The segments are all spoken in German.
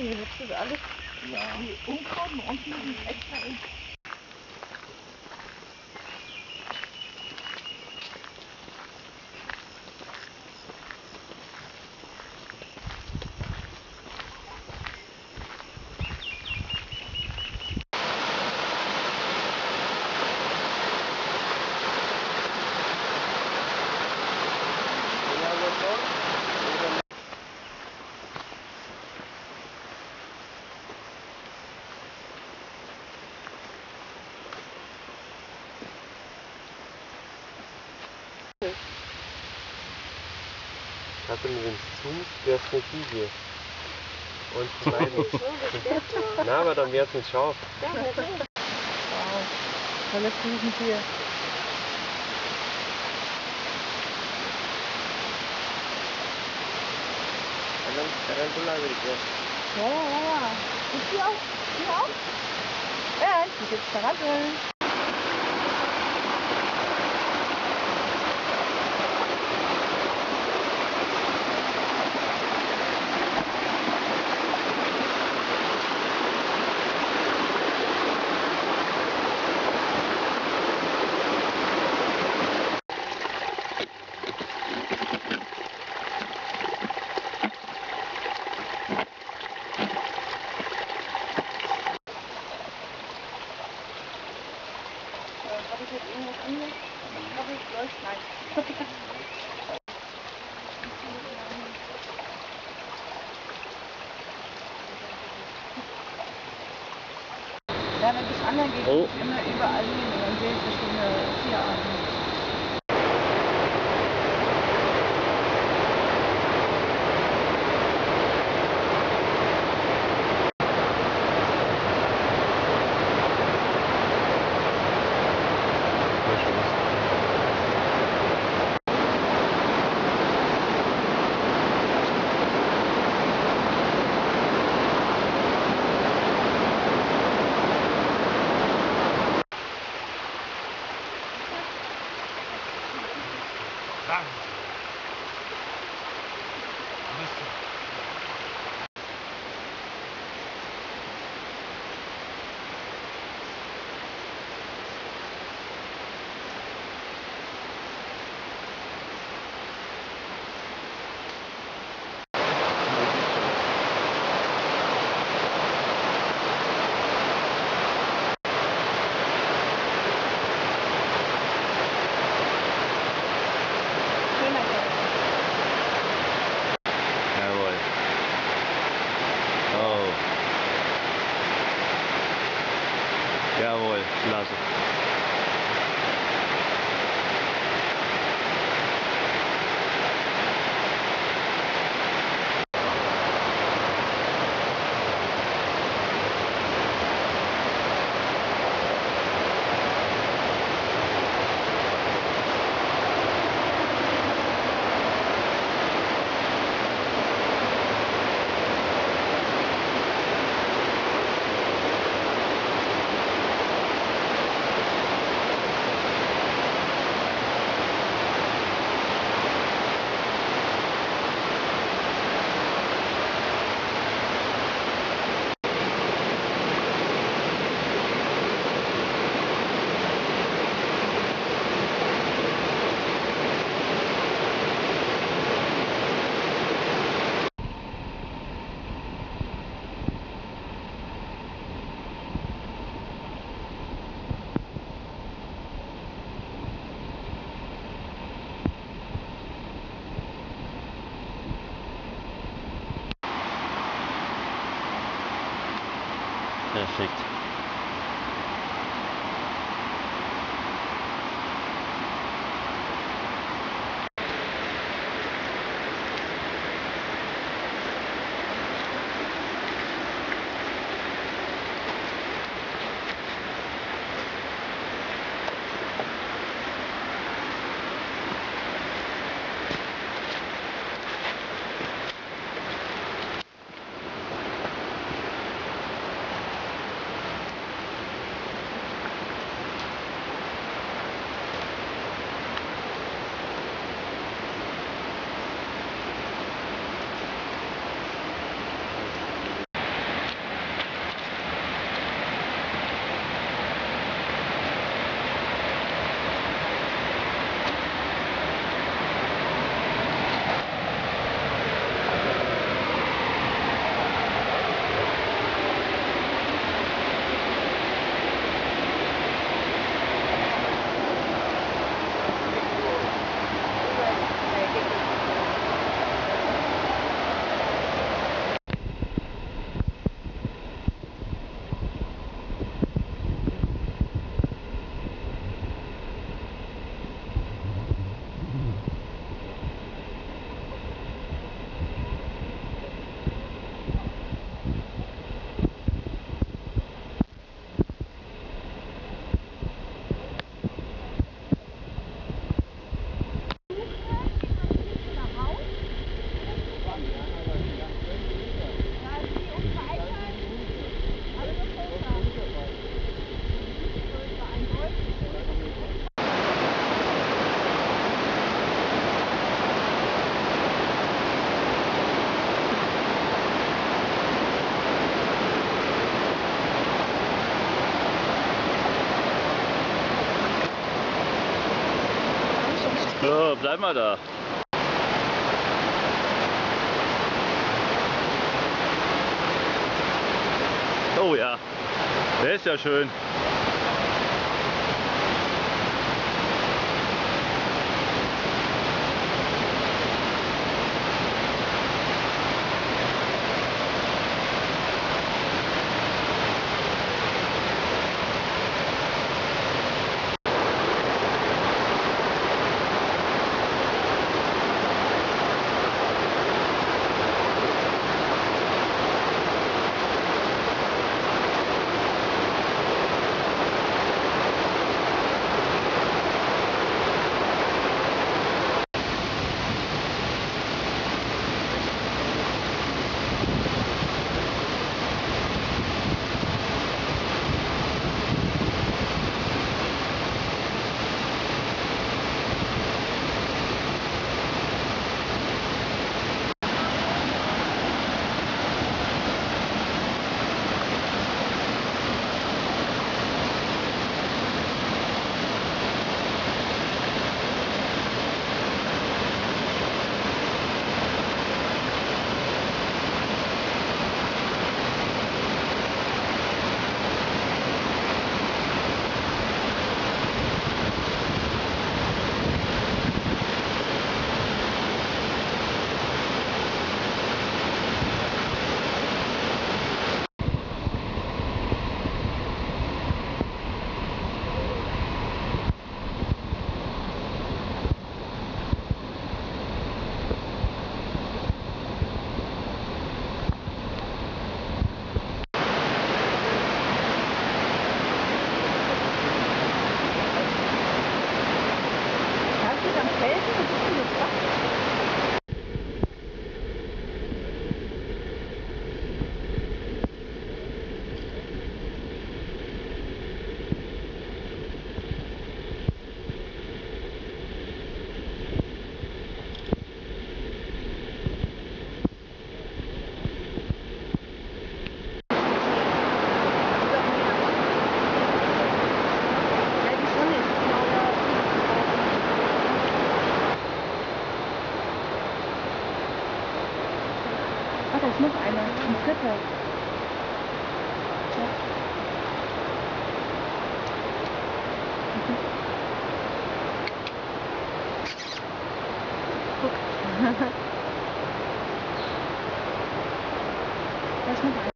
Hier gibt es das alles. Ja. Die Unkraut und hier sind extra. Wenn du den zumst, wär's eine Fliege. Und die beiden. Na, aber dann wär's nicht scharf. Wow, tolle Fliegen hier. Tarantula würde ich jetzt. Ja, ja. Ist die auch? Die auch? Ja, die gibt's Taranteln. Ja, wenn ich angeln gehe, oh. Immer überall hin und dann sehe ich verschiedene Tierarten. Jawohl, klasse. So, bleib mal da. Oh ja, der ist ja schön. Das muss einer, ein Dritter. Guck. Das muss einer.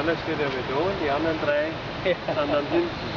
Anders geht er wieder hoch, die anderen drei sind dann hinten.